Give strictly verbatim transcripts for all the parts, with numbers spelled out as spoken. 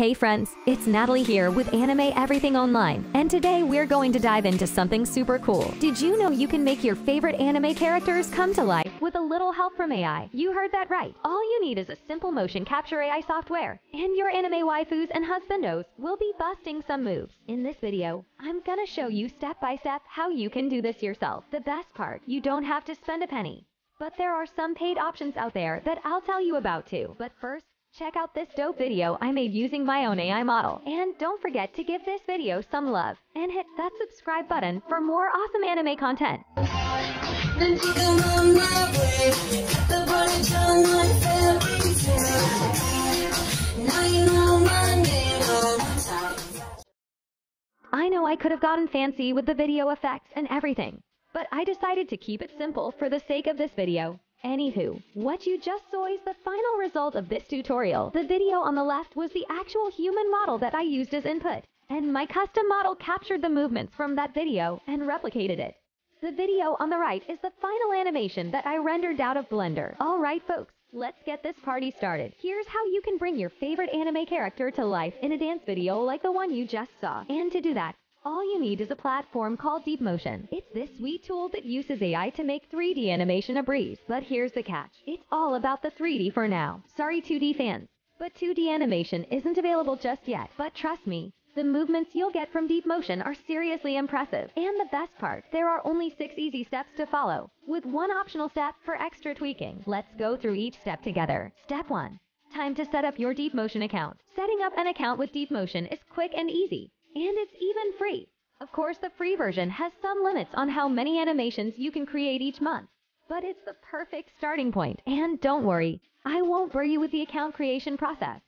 Hey friends, it's Natalie here with Anime Everything Online, and today we're going to dive into something super cool. Did you know you can make your favorite anime characters come to life with a little help from A I? You heard that right. All you need is a simple motion capture A I software, and your anime waifus and husbandos will be busting some moves. In this video, I'm gonna show you step by step how you can do this yourself. The best part, you don't have to spend a penny. But there are some paid options out there that I'll tell you about too. But first, check out this dope video I made using my own A I model. And don't forget to give this video some love and hit that subscribe button for more awesome anime content. I know I could have gotten fancy with the video effects and everything, but I decided to keep it simple for the sake of this video. Anywho, what you just saw is the final result of this tutorial. The video on the left was the actual human model that I used as input, and my custom model captured the movements from that video and replicated it. The video on the right is the final animation that I rendered out of Blender. Alright folks, let's get this party started. Here's how you can bring your favorite anime character to life in a dance video like the one you just saw. And to do that, all you need is a platform called DeepMotion. It's this sweet tool that uses A I to make three D animation a breeze. But here's the catch. It's all about the three D for now. Sorry two D fans, but two D animation isn't available just yet. But trust me, the movements you'll get from DeepMotion are seriously impressive. And the best part, there are only six easy steps to follow, with one optional step for extra tweaking. Let's go through each step together. Step one. Time to set up your DeepMotion account. Setting up an account with DeepMotion is quick and easy. And it's even free. Of course, the free version has some limits on how many animations you can create each month, but it's the perfect starting point. And don't worry, I won't bore you with the account creation process.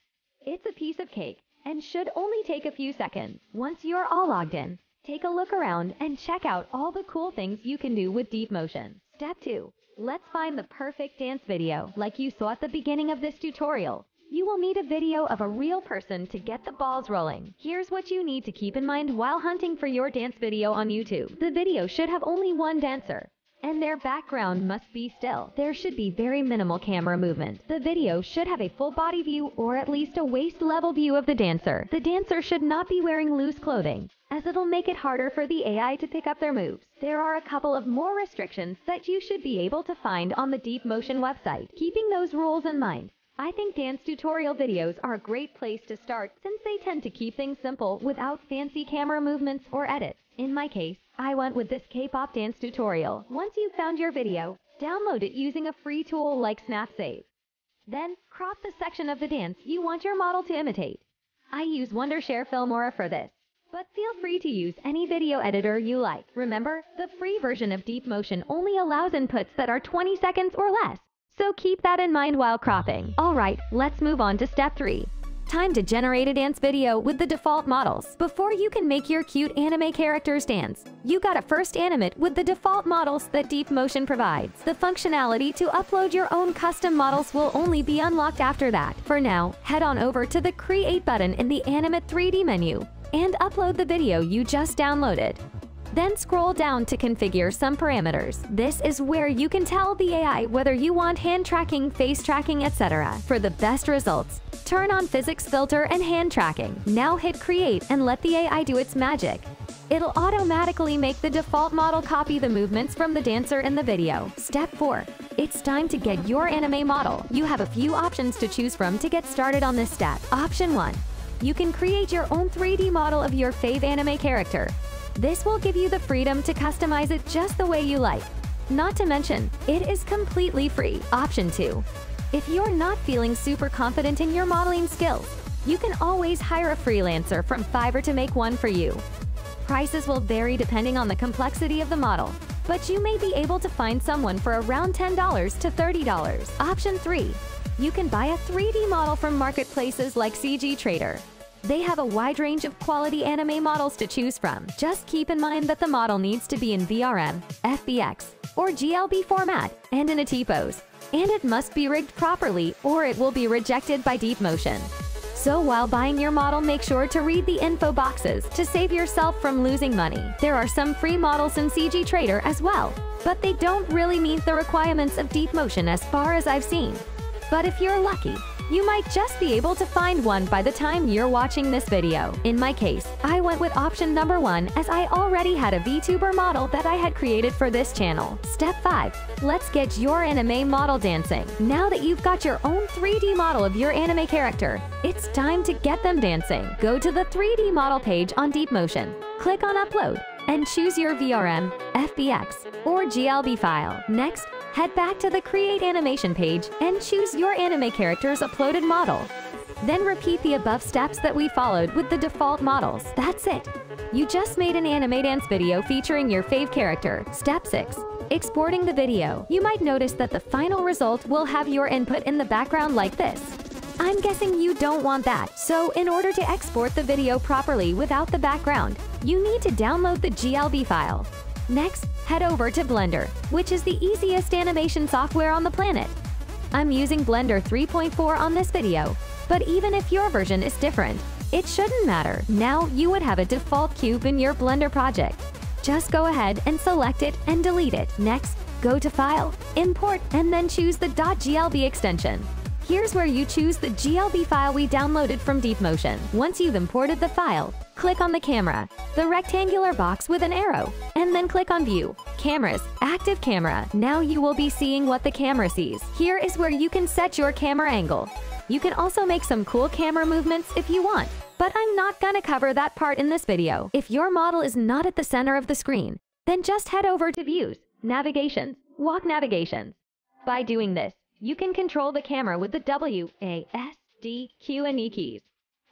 It's a piece of cake and should only take a few seconds. Once you're all logged in, take a look around and check out all the cool things you can do with DeepMotion. Step two. Let's find the perfect dance video. Like you saw at the beginning of this tutorial, you will need a video of a real person to get the balls rolling. Here's what you need to keep in mind while hunting for your dance video on YouTube. The video should have only one dancer, and their background must be still. There should be very minimal camera movement. The video should have a full body view or at least a waist-level view of the dancer. The dancer should not be wearing loose clothing, as it'll make it harder for the A I to pick up their moves. There are a couple of more restrictions that you should be able to find on the DeepMotion website. Keeping those rules in mind, I think dance tutorial videos are a great place to start since they tend to keep things simple without fancy camera movements or edits. In my case, I went with this K-pop dance tutorial. Once you've found your video, download it using a free tool like SnapSave. Then, crop the section of the dance you want your model to imitate. I use Wondershare Filmora for this, but feel free to use any video editor you like. Remember, the free version of DeepMotion only allows inputs that are twenty seconds or less. So keep that in mind while cropping. Alright, let's move on to step three. Time to generate a dance video with the default models. Before you can make your cute anime characters dance, you gotta first animate with the default models that DeepMotion provides. The functionality to upload your own custom models will only be unlocked after that. For now, head on over to the Create button in the Animate three D menu and upload the video you just downloaded. Then scroll down to configure some parameters. This is where you can tell the A I whether you want hand tracking, face tracking, et cetera. For the best results, turn on physics filter and hand tracking. Now hit create and let the A I do its magic. It'll automatically make the default model copy the movements from the dancer in the video. Step four. It's time to get your anime model. You have a few options to choose from to get started on this step. Option one. You can create your own three D model of your fave anime character. This will give you the freedom to customize it just the way you like. Not to mention, it is completely free. Option two. If you're not feeling super confident in your modeling skills, you can always hire a freelancer from Fiverr to make one for you. Prices will vary depending on the complexity of the model, but you may be able to find someone for around ten to thirty dollars. Option three. You can buy a three D model from marketplaces like CGTrader. They have a wide range of quality anime models to choose from. Just keep in mind that the model needs to be in V R M, F B X, or G L B format, and in a T-pose. And it must be rigged properly, or it will be rejected by DeepMotion. So while buying your model, make sure to read the info boxes to save yourself from losing money. There are some free models in CGTrader as well, but they don't really meet the requirements of DeepMotion as far as I've seen. But if you're lucky, You might just be able to find one by the time you're watching this video. In my case, I went with option number one as I already had a VTuber model that I had created for this channel. Step five. Let's get your anime model dancing. Now that you've got your own three D model of your anime character, it's time to get them dancing. Go to the three D model page on DeepMotion. Click on Upload and choose your V R M, F B X, or G L B file. Next, head back to the Create Animation page and choose your anime character's uploaded model. Then repeat the above steps that we followed with the default models. That's it! You just made an anime dance video featuring your fave character. Step six. Exporting the video. You might notice that the final result will have your input in the background like this. I'm guessing you don't want that. So in order to export the video properly without the background, you need to download the G L B file. Next, head over to Blender, which is the easiest animation software on the planet. I'm using Blender three point four on this video, but even if your version is different, it shouldn't matter. Now you would have a default cube in your Blender project. Just go ahead and select it and delete it. Next, go to File, Import, and then choose the .glb extension. Here's where you choose the G L B file we downloaded from DeepMotion. Once you've imported the file, click on the camera, the rectangular box with an arrow, and then click on View, Cameras, Active Camera. Now you will be seeing what the camera sees. Here is where you can set your camera angle. You can also make some cool camera movements if you want, but I'm not gonna cover that part in this video. If your model is not at the center of the screen, then just head over to Views, Navigations, Walk Navigations. By doing this, you can control the camera with the W, A, S, D, Q, and E keys.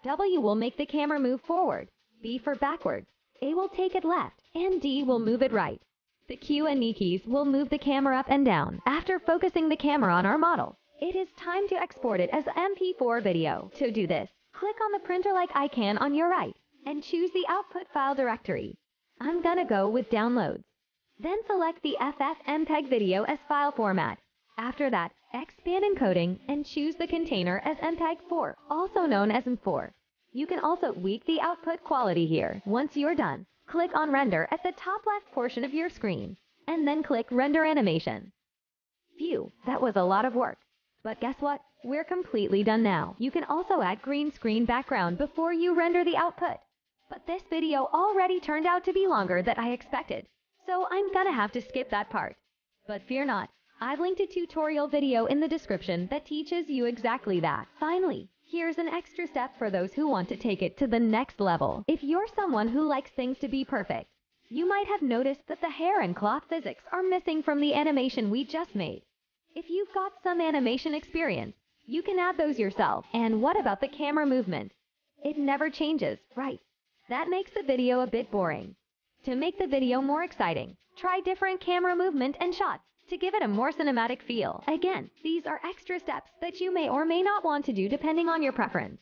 W will make the camera move forward, B for backwards, A will take it left, and D will move it right. The Q and E keys will move the camera up and down. After focusing the camera on our model, it is time to export it as M P four video. To do this, click on the printer-like icon on your right, and choose the output file directory. I'm gonna go with downloads. Then select the F F M P E G video as file format. After that, expand encoding and choose the container as M P E G four, also known as M four. You can also tweak the output quality here. Once you're done, click on Render at the top left portion of your screen, and then click Render Animation. Phew, that was a lot of work. But guess what? We're completely done now. You can also add green screen background before you render the output. But this video already turned out to be longer than I expected, so I'm gonna have to skip that part. But fear not. I've linked a tutorial video in the description that teaches you exactly that. Finally, here's an extra step for those who want to take it to the next level. If you're someone who likes things to be perfect, you might have noticed that the hair and cloth physics are missing from the animation we just made. If you've got some animation experience, you can add those yourself. And what about the camera movement? It never changes, right? That makes the video a bit boring. To make the video more exciting, try different camera movement and shots to give it a more cinematic feel. Again, these are extra steps that you may or may not want to do depending on your preference.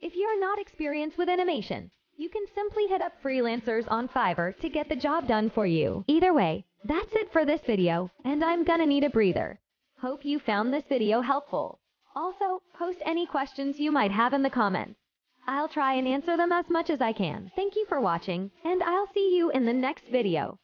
If you're not experienced with animation, you can simply hit up freelancers on Fiverr to get the job done for you. Either way, that's it for this video, and I'm gonna need a breather. Hope you found this video helpful. Also, post any questions you might have in the comments. I'll try and answer them as much as I can. Thank you for watching, and I'll see you in the next video.